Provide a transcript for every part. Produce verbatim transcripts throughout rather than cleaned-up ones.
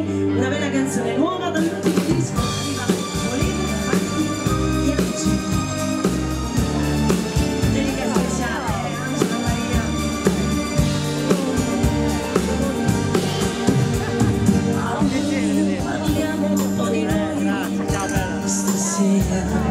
una bella canzone nuova dal nostro disco. Arriva Volevo farti piace, dedica speciale a Angela Maria. Auguri, parliamo un po' di noi stasera.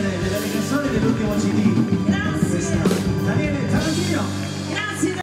Delle canzoni dell'ultimo C D.